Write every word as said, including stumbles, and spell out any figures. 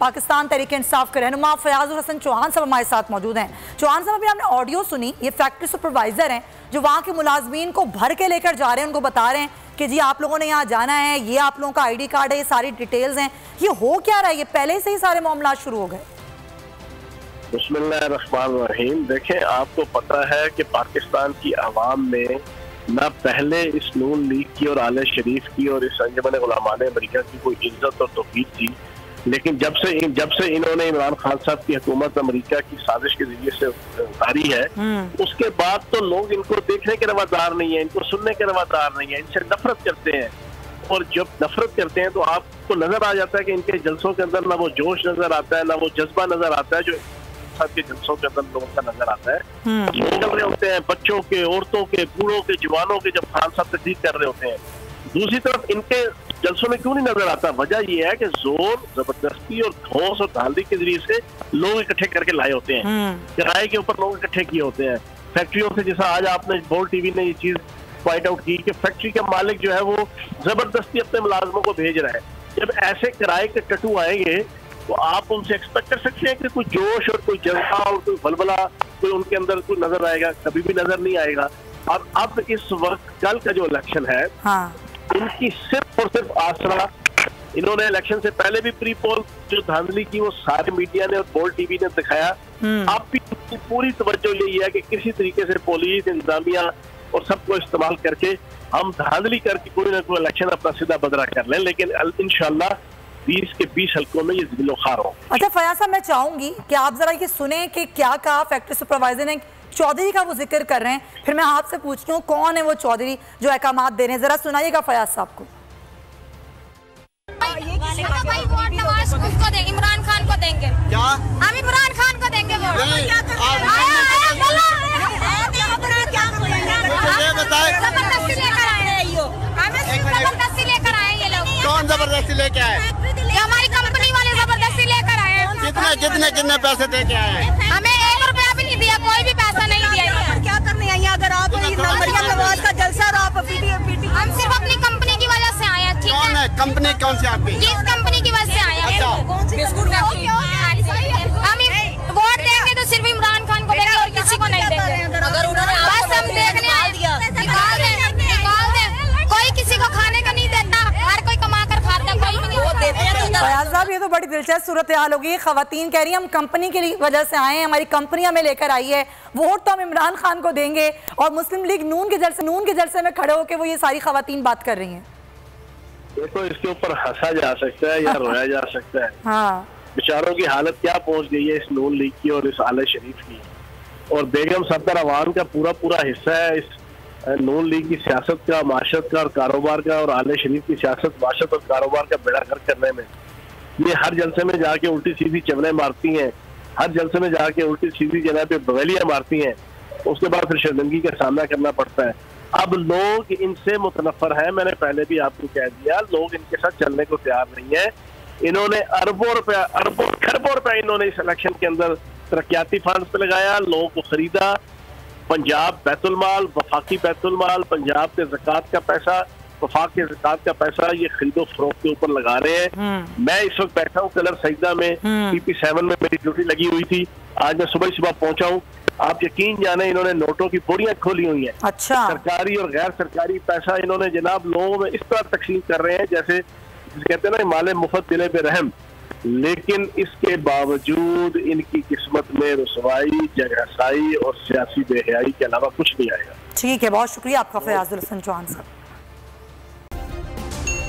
पाकिस्तान तहरीक इंसाफ के रहनुमा फ़य्याज़ुल हसन चौहान साहब हमारे साथ मौजूद हैं। चौहान साहब, अभी आपने ऑडियो सुनी, ये फैक्ट्री सुपरवाइज़र हैं जो वहाँ के मुलाजमीन को भर के लेकर जा रहे हैं, उनको बता रहे हैं कि जी आप लोगों ने यहाँ जाना है, ये आप लोगों का आई डी कार्ड है, ये सारी डिटेल्स हैं। ये हो क्या रहा है? ये पहले से ही सारे मामला शुरू हो गए। बिस्मिल्लाह रहमान रहीम। देखें, आपको पता है कि पाकिस्तान की आवाम ने ना पहले इस नून लीग की और आला शरीफ की और इस अंजुमन गुलामाने अमरीका की कोई इज्जत और तौफीक थी, लेकिन जब से जब से इन्होंने इमरान खान साहब की हुकूमत अमरीका की साजिश के जरिए से उतारी है, उसके बाद तो लोग इनको देखने के रवादार नहीं है, इनको सुनने के रवादार नहीं है, इनसे नफरत करते हैं। और जब नफरत करते हैं तो आपको नजर आ जाता है कि इनके जलसों के अंदर ना वो जोश नजर आता है, ना वो जज्बा नजर आता है जो के जलसों के अंदर लोगों का नजर आता है। निकल रहे होते हैं बच्चों के, औरतों के, बूढ़ों के, जवानों के, जब खान साहब तकलीफ कर रहे होते हैं। दूसरी तरफ इनके जलसों में क्यों नहीं नजर आता? वजह यह है कि जोर जबरदस्ती और ठोस और धांधली के जरिए से लोग इकट्ठे करके लाए होते हैं, किराए के ऊपर लोग इकट्ठे किए होते हैं फैक्ट्रियों से। जैसा आज आपने बोल टीवी ने ये चीज पॉइंट आउट की कि फैक्ट्री का मालिक जो है वो जबरदस्ती अपने मुलाजमों को भेज रहा है। जब ऐसे किराए के टटू आएंगे तो आप उनसे एक्सपेक्ट कर सकते हैं कि कोई जोश और कोई जज्बा और कोई बलबला कोई उनके अंदर कोई नजर आएगा? कभी भी नजर नहीं आएगा। अब अब इस वक्त कल का जो इलेक्शन है, हाँ। इनकी सिर्फ और सिर्फ आसरा, इन्होंने इलेक्शन से पहले भी प्री पोल जो धांधली की वो सारे मीडिया ने और बोल टीवी ने दिखाया। अब भी इनकी पूरी तवज्जो यही है कि किसी तरीके से पुलिस, इंतजामिया और सबको इस्तेमाल करके हम धांधली करके कोई ना कोई इलेक्शन अपना सीधा बदला कर लें, लेकिन इंशाल्लाह बीस के बीस हल्कों में ये जिलो खार हो। अच्छा फ़याज़ साहब, मैं चाहूंगी कि आप जरा ये सुने कि क्या कहा फैक्ट्री सुपरवाइजर ने। चौधरी का वो जिक्र कर रहे हैं, फिर मैं आपसे पूछती हूँ कौन है वो चौधरी जो अहकामात दे रहे हैं। जरा सुनाइएगा फ़याज़ साहब को। इमरान खान को देंगे, हम इमरान खान को देंगे। कौन जबरदस्ती लेके आए? हमारी कंपनी वाले जबरदस्ती लेकर आए। कितने कितने कितने पैसे दे के आए? हमें एक रुपया भी नहीं दिया, कोई भी पैसा नहीं दिया। क्या करने आई अगर आप का जलसा? आप हम सिर्फ अपनी कंपनी की वजह से आए हैं। ठीक है, कंपनी कौन सी आपकी? किस कंपनी की वजह से आए हैं? हम वोट देंगे तो सिर्फ इमरान खान को देंगे और किसी को नहीं देंगे। अगर उन्होंने बस हम देखने कोई किसी को खाने का नहीं देता, हर कोई कमा कर खाता है, कोई नहीं वो देते हैं। फ़याज़ साहब, ये तो बड़ी दिलचस्प सूरत हाल होगी। ख़वातीन कह रही है हम कंपनी की वजह से आए हैं, हमारी कंपनी हमें लेकर आई है, वोट तो हम इमरान खान को देंगे। और मुस्लिम लीग नून के जलसे नून के जलसे में खड़े होकर वो ये सारी ख़वातीन बात कर रही हैं। देखो, इसके ऊपर हंसा जा सकता है या रोया जा सकता है। हाँ, बेचारों की हालत क्या पहुँच गई है इस नून लीग की और इस आला शरीफ की। और बेगम सरदार अवान का पूरा पूरा हिस्सा है इस नून लीग की सियासत का, माशरत का और कारोबार का, और आले शरीफ की सियासत, माशरत और कारोबार का बेड़ा गर्क करने में। ये हर जलसे में जाके उल्टी सीधी चवलें मारती हैं, हर जलसे में जाके उल्टी सीधी जगह पे बवेलियाँ मारती हैं, उसके बाद फिर शर्मिंदगी का सामना करना पड़ता है। अब लोग इनसे मुतनफर हैं। मैंने पहले भी आपको कह दिया, लोग इनके साथ चलने को तैयार नहीं है। इन्होंने अरबों रुपया, अरबों खरबों रुपया इन्होंने इस इलेक्शन के अंदर तरक्याती फंड पे लगाया, लोगों को खरीदा। पंजाब बैतुलमाल, वफाकी बैतुलमाल, पंजाब के ज़कात का पैसा, वफाक के ज़कात का पैसा ये खरीदो फरोख्त के ऊपर लगा रहे हैं। मैं इस वक्त बैठा हूँ कलर सजदा में, सी पी सेवन में मेरी ड्यूटी लगी हुई थी। आज मैं सुबह सुबह पहुँचा हूँ। आप यकीन जाने, इन्होंने नोटों की बोरियां खोली हुई हैं। अच्छा, सरकारी और गैर सरकारी पैसा इन्होंने जनाब लोगों में इस तरह तकसीम कर रहे हैं जैसे कहते हैं ना माले मुफ्त दिले बेरहम। लेकिन इसके बावजूद इनकी किस्मत में रुसवाई, जगहसाई और सियासी बेहयाई के अलावा कुछ नहीं आएगा। ठीक है, बहुत शुक्रिया आपका फ़य्याज़ुल हसन चौहान साहब।